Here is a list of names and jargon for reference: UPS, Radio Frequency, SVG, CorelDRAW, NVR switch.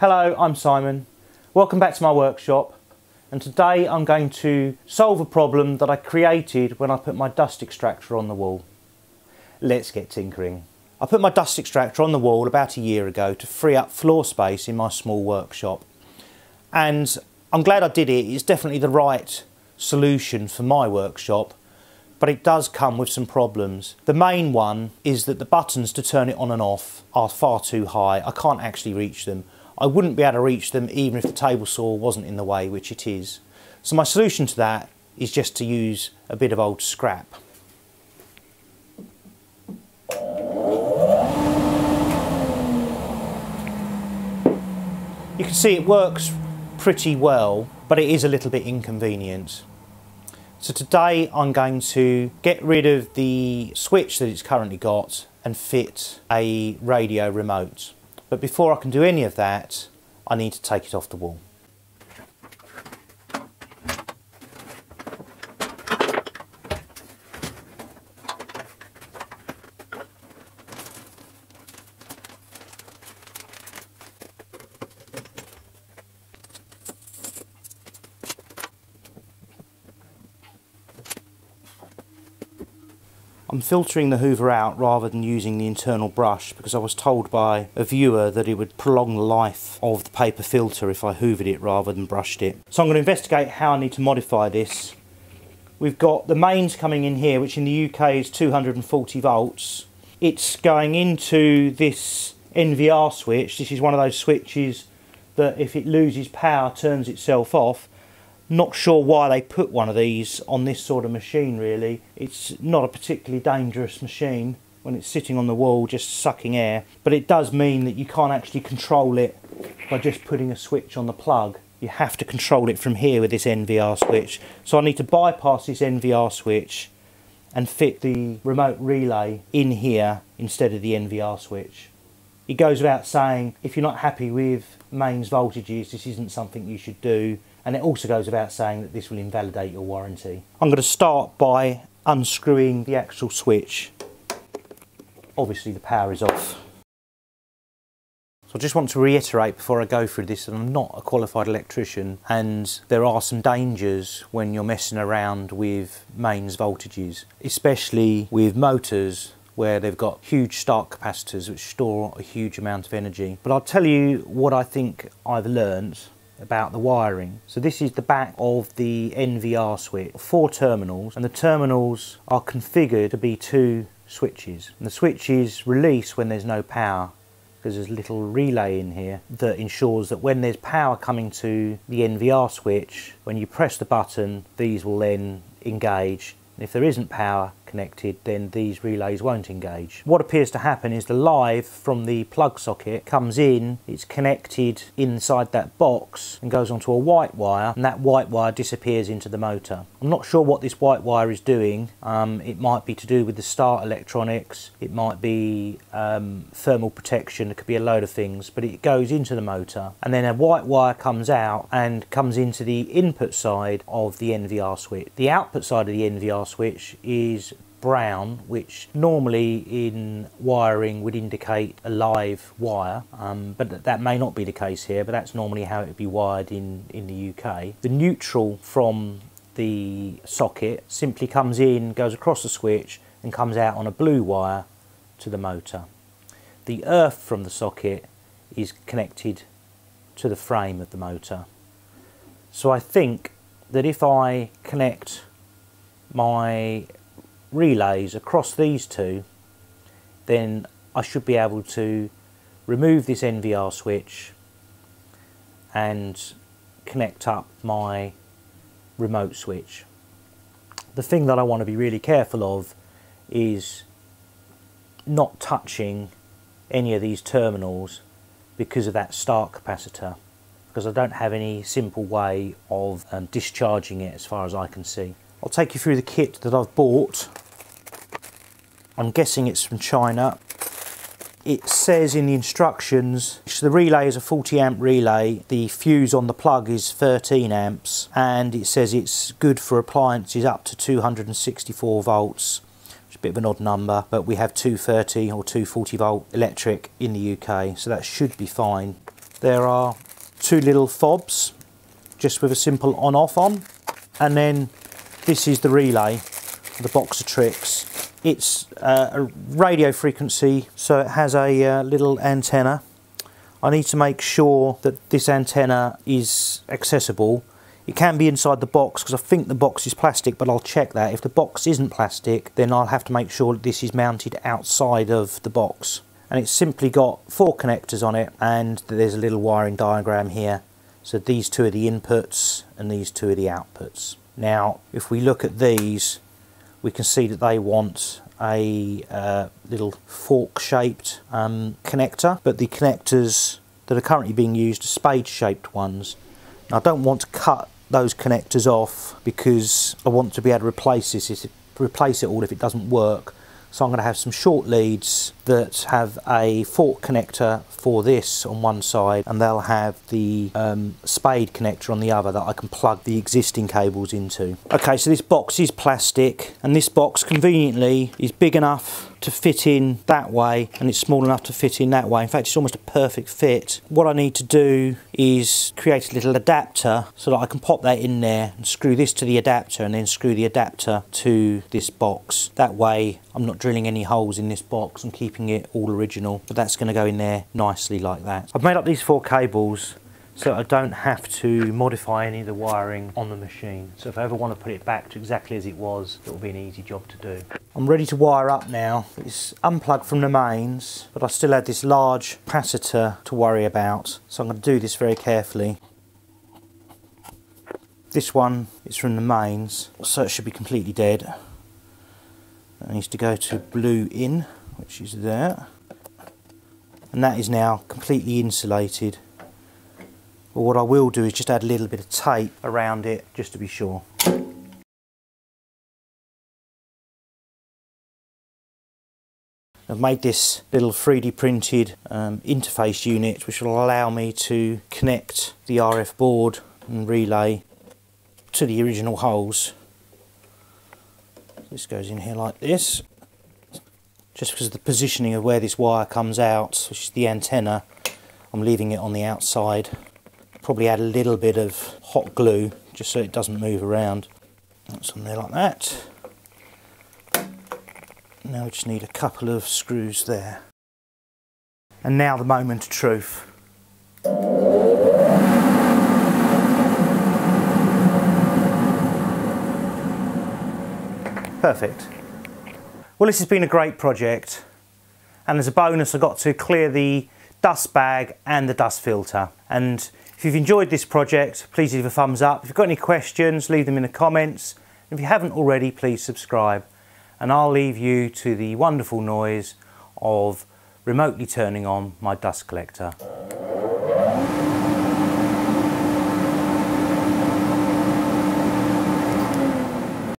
Hello, I'm Simon. Welcome back to my workshop, and today I'm going to solve a problem that I created when I put my dust extractor on the wall. Let's get tinkering. I put my dust extractor on the wall about a year ago to free up floor space in my small workshop, and I'm glad I did it. It's definitely the right solution for my workshop, but it does come with some problems. The main one is that the buttons to turn it on and off are far too high. I can't actually reach them. I wouldn't be able to reach them even if the table saw wasn't in the way, which it is. So my solution to that is just to use a bit of old scrap. You can see it works pretty well, but it is a little bit inconvenient. So today I'm going to get rid of the switch that it's currently got and fit a radio remote. But before I can do any of that, I need to take it off the wall. I'm filtering the hoover out rather than using the internal brush because I was told by a viewer that it would prolong the life of the paper filter if I hoovered it rather than brushed it. So I'm going to investigate how I need to modify this. We've got the mains coming in here, which in the UK is 240 volts. It's going into this NVR switch. This is one of those switches that if it loses power turns itself off. Not sure why they put one of these on this sort of machine really. It's not a particularly dangerous machine when it's sitting on the wall just sucking air, but it does mean that you can't actually control it by just putting a switch on the plug. You have to control it from here with this NVR switch. So I need to bypass this NVR switch and fit the remote relay in here instead of the NVR switch. It goes without saying, if you're not happy with mains voltages, this isn't something you should do. And it also goes without saying that this will invalidate your warranty. I'm going to start by unscrewing the actual switch. Obviously the power is off. So I just want to reiterate before I go through this that I'm not a qualified electrician, and there are some dangers when you're messing around with mains voltages, especially with motors where they've got huge start capacitors which store a huge amount of energy. But I'll tell you what I think I've learned about the wiring. So this is the back of the NVR switch, 4 terminals, and the terminals are configured to be 2 switches. And the switches release when there's no power because there's a little relay in here that ensures that when there's power coming to the NVR switch, when you press the button, these will then engage. And if there isn't power connected, then these relays won't engage. What appears to happen is the live from the plug socket comes in, it's connected inside that box and goes onto a white wire, and that white wire disappears into the motor. I'm not sure what this white wire is doing. It might be to do with the start electronics, it might be thermal protection, it could be a load of things, but it goes into the motor and then a white wire comes out and comes into the input side of the NVR switch. The output side of the NVR switch is brown, which normally in wiring would indicate a live wire, but that may not be the case here, but that's normally how it would be wired in the UK. The neutral from the socket simply comes in, goes across the switch and comes out on a blue wire to the motor. The earth from the socket is connected to the frame of the motor. So I think that if I connect my relays across these two, then I should be able to remove this NVR switch and connect up my remote switch. The thing that I want to be really careful of is not touching any of these terminals because of that start capacitor, because I don't have any simple way of discharging it as far as I can see. I'll take you through the kit that I've bought. I'm guessing it's from China. It says in the instructions, the relay is a 40 amp relay, the fuse on the plug is 13 amps, and it says it's good for appliances up to 264 volts. It's a bit of an odd number, but we have 230 or 240 volt electric in the UK, so that should be fine. There are two little fobs, just with a simple on-off on. And then this is the relay, the box of tricks. It's a radio frequency, so it has a little antenna. I need to make sure that this antenna is accessible. It can be inside the box because I think the box is plastic, but I'll check that. If the box isn't plastic, then I'll have to make sure that this is mounted outside of the box. And it's simply got four connectors on it, and there's a little wiring diagram here. So these two are the inputs and these two are the outputs. Now, if we look at these, we can see that they want a little fork-shaped connector, but the connectors that are currently being used are spade-shaped ones. Now, I don't want to cut those connectors off because I want to be able to replace it all if it doesn't work. So I'm going to have some short leads that have a fork connector for this on one side, and they'll have the spade connector on the other that I can plug the existing cables into. Okay, so this box is plastic, and this box conveniently is big enough to fit in that way, and it's small enough to fit in that way. In fact, it's almost a perfect fit. What I need to do is create a little adapter so that I can pop that in there and screw this to the adapter and then screw the adapter to this box. That way I'm not drilling any holes in this box and keeping it all original, but that's going to go in there nicely like that. I've made up these four cables so I don't have to modify any of the wiring on the machine. So if I ever want to put it back to exactly as it was, it'll be an easy job to do. I'm ready to wire up now. It's unplugged from the mains, but I still had this large capacitor to worry about. So I'm going to do this very carefully. This one is from the mains, so it should be completely dead. That needs to go to blue in, which is there. And that is now completely insulated. But what I will do is just add a little bit of tape around it just to be sure. I've made this little 3D printed interface unit which will allow me to connect the RF board and relay to the original holes. This goes in here like this. Just because of the positioning of where this wire comes out, which is the antenna, I'm leaving it on the outside. Probably add a little bit of hot glue just so it doesn't move around. That's on there like that. Now we just need a couple of screws there. And now the moment of truth. Perfect. Well, this has been a great project, and as a bonus I got to clear the dust bag and the dust filter. And if you've enjoyed this project, please leave a thumbs up. If you've got any questions, leave them in the comments. If you haven't already, please subscribe. And I'll leave you to the wonderful noise of remotely turning on my dust collector.